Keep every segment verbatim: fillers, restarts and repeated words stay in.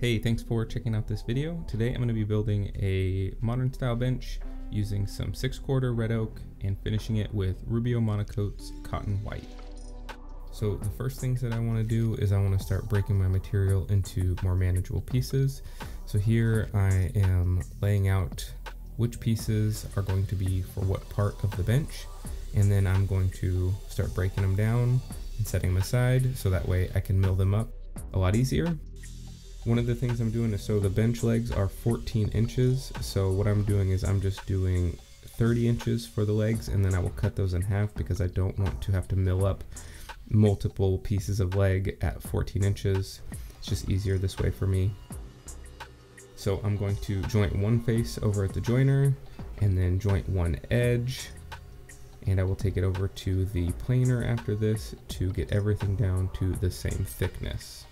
Hey, thanks for checking out this video. Today I'm going to be building a modern style bench using some six quarter red oak and finishing it with Rubio Monocoat's cotton white. So the first things that I want to do is I want to start breaking my material into more manageable pieces. So here I am laying out which pieces are going to be for what part of the bench, and then I'm going to start breaking them down and setting them aside so that way I can mill them up a lot easier. One of the things I'm doing is, so the bench legs are fourteen inches, so what I'm doing is I'm just doing thirty inches for the legs, and then I will cut those in half because I don't want to have to mill up multiple pieces of leg at fourteen inches. It's just easier this way for me. So I'm going to joint one face over at the joiner and then joint one edge, and I will take it over to the planer after this to get everything down to the same thickness.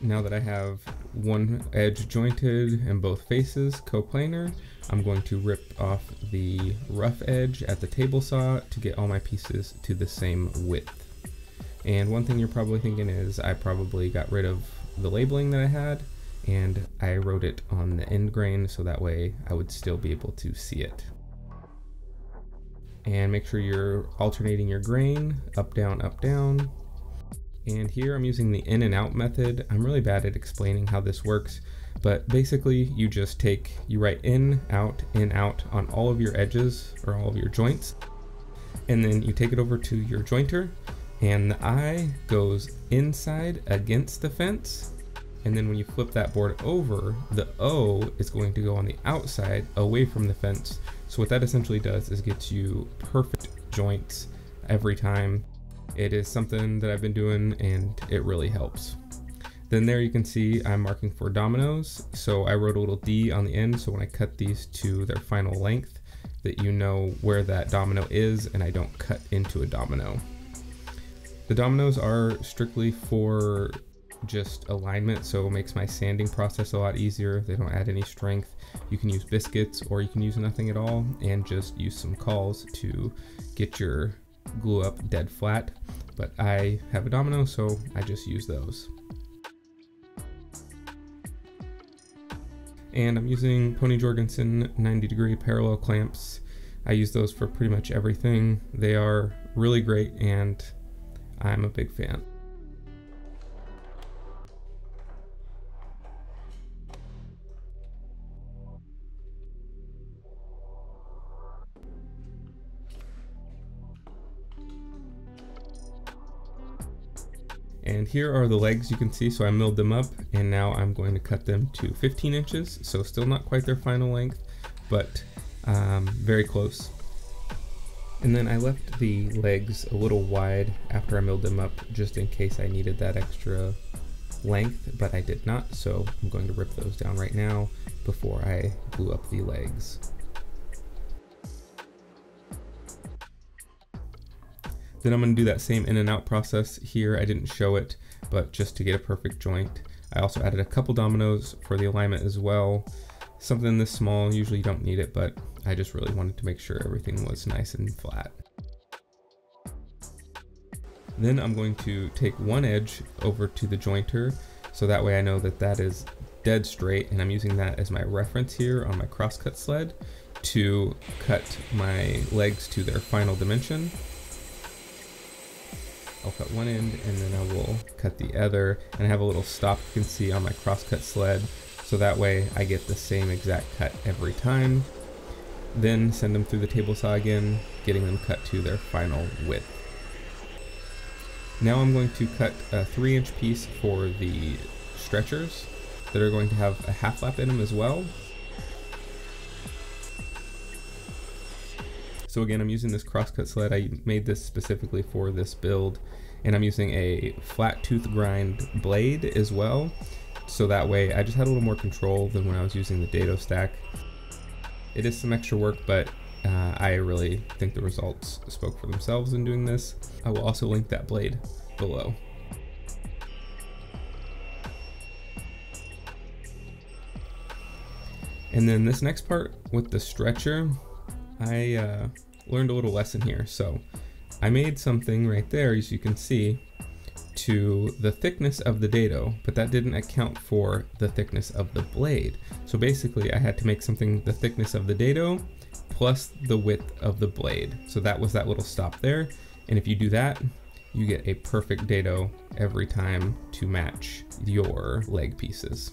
Now that I have one edge jointed and both faces coplanar, I'm going to rip off the rough edge at the table saw to get all my pieces to the same width. And one thing you're probably thinking is I probably got rid of the labeling that I had and I wrote it on the end grain so that way I would still be able to see it. And make sure you're alternating your grain up, down, up, down. And here I'm using the in and out method. I'm really bad at explaining how this works, but basically you just take, you write in, out, in, out on all of your edges or all of your joints. And then you take it over to your jointer and the eye goes inside against the fence. And then when you flip that board over, the O is going to go on the outside away from the fence. So what that essentially does is gets you perfect joints every time. It is something that I've been doing and it really helps. Then there you can see I'm marking for dominoes. So I wrote a little D on the end so when I cut these to their final length that you know where that domino is and I don't cut into a domino. The dominoes are strictly for just alignment, so it makes my sanding process a lot easier. They don't add any strength. You can use biscuits or you can use nothing at all and just use some cauls to get your glue up dead flat, but I have a domino so I just use those. And I'm using Pony Jorgensen ninety degree parallel clamps. I use those for pretty much everything. They are really great and I'm a big fan. And here are the legs you can see, so I milled them up and now I'm going to cut them to fifteen inches. So still not quite their final length, but um, very close. And then I left the legs a little wide after I milled them up just in case I needed that extra length, but I did not. So I'm going to rip those down right now before I glue up the legs. Then I'm going to do that same in and out process here. I didn't show it, but just to get a perfect joint. I also added a couple dominoes for the alignment as well. Something this small, usually you don't need it, but I just really wanted to make sure everything was nice and flat. Then I'm going to take one edge over to the jointer, so that way I know that that is dead straight, and I'm using that as my reference here on my crosscut sled to cut my legs to their final dimension. I'll cut one end and then I will cut the other, and I have a little stop you can see on my crosscut sled so that way I get the same exact cut every time. Then send them through the table saw again, getting them cut to their final width. Now I'm going to cut a three inch piece for the stretchers that are going to have a half lap in them as well. So again, I'm using this crosscut sled. I made this specifically for this build, and I'm using a flat tooth grind blade as well. So that way I just had a little more control than when I was using the dado stack. It is some extra work, but uh, I really think the results spoke for themselves in doing this. I will also link that blade below. And then this next part with the stretcher, I uh, learned a little lesson here. So I made something right there, as you can see, to the thickness of the dado, but that didn't account for the thickness of the blade. So basically I had to make something the thickness of the dado plus the width of the blade. So that was that little stop there. And if you do that, you get a perfect dado every time to match your leg pieces.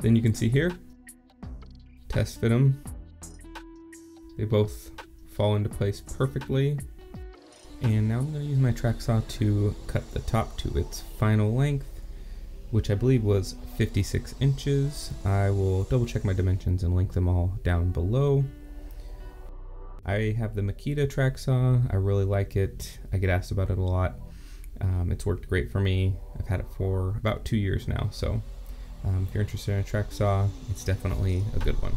Then you can see here, test fit them. They both fall into place perfectly. And now I'm gonna use my track saw to cut the top to its final length, which I believe was fifty-six inches. I will double check my dimensions and link them all down below. I have the Makita track saw. I really like it. I get asked about it a lot. Um, it's worked great for me. I've had it for about two years now. So um, if you're interested in a track saw, it's definitely a good one.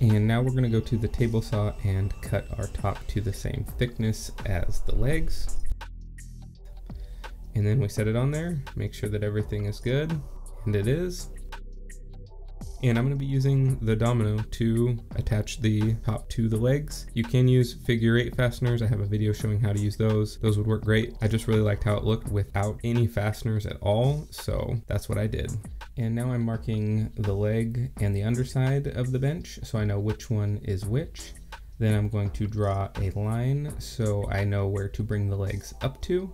And now we're gonna go to the table saw and cut our top to the same thickness as the legs. And then we set it on there, make sure that everything is good, and it is. And I'm gonna be using the domino to attach the top to the legs. You can use figure eight fasteners. I have a video showing how to use those. Those would work great. I just really liked how it looked without any fasteners at all, so that's what I did. And now I'm marking the leg and the underside of the bench so I know which one is which. Then I'm going to draw a line so I know where to bring the legs up to.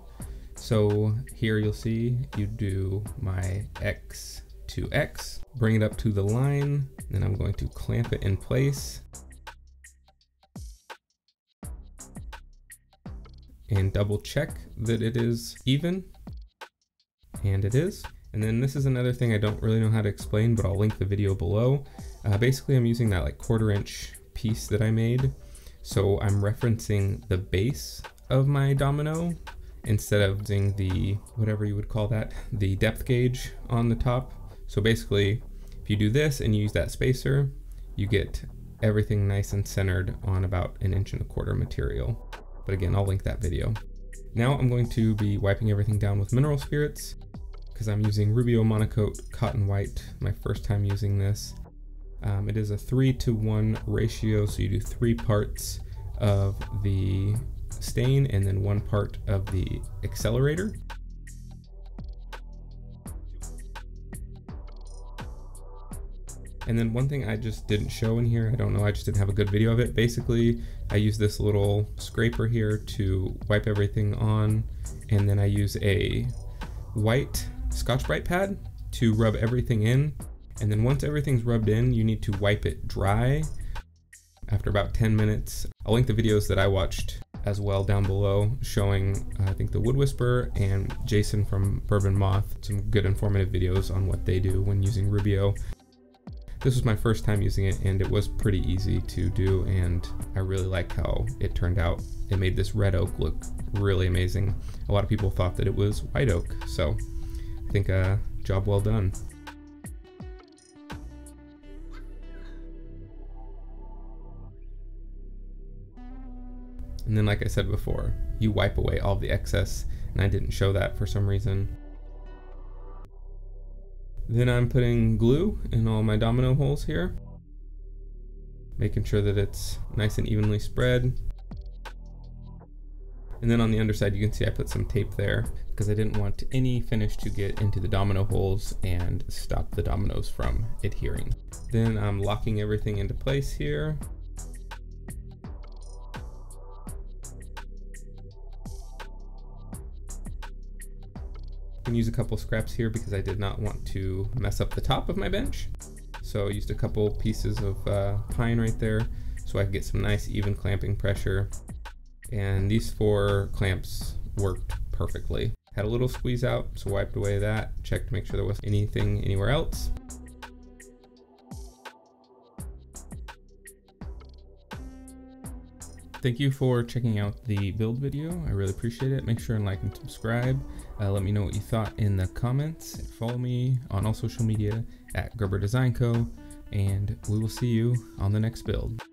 So here you'll see you do my X to X, bring it up to the line, then I'm going to clamp it in place and double check that it is even, and it is. And then this is another thing I don't really know how to explain, but I'll link the video below. Uh, basically, I'm using that like quarter inch piece that I made. So I'm referencing the base of my domino instead of using the, whatever you would call that, the depth gauge on the top. So basically, if you do this and you use that spacer, you get everything nice and centered on about an inch and a quarter material. But again, I'll link that video. Now I'm going to be wiping everything down with mineral spirits, because I'm using Rubio Monocoat Cotton White, my first time using this. Um, it is a three to one ratio, so you do three parts of the stain and then one part of the accelerator. And then one thing I just didn't show in here, I don't know, I just didn't have a good video of it. Basically, I use this little scraper here to wipe everything on, and then I use a white Scotch-Brite pad to rub everything in, and then once everything's rubbed in, you need to wipe it dry after about ten minutes. I'll link the videos that I watched as well down below, showing uh, I think the Wood Whisperer and Jason from Bourbon Moth, some good informative videos on what they do when using Rubio. This was my first time using it, and it was pretty easy to do, and I really liked how it turned out. It made this red oak look really amazing. A lot of people thought that it was white oak, so I think a job well done. And then, like I said before, you wipe away all the excess, and I didn't show that for some reason. Then I'm putting glue in all my domino holes here, making sure that it's nice and evenly spread. And then on the underside, you can see I put some tape there because I didn't want any finish to get into the domino holes and stop the dominoes from adhering. Then I'm locking everything into place here. I can use a couple scraps here because I did not want to mess up the top of my bench. So I used a couple pieces of uh, pine right there so I could get some nice even clamping pressure. And these four clamps worked perfectly. Had a little squeeze out, so wiped away that, checked to make sure there wasn't anything anywhere else. Thank you for checking out the build video. I really appreciate it. Make sure and like and subscribe. Uh, let me know what you thought in the comments. Follow me on all social media at Gerber Design Co. And we will see you on the next build.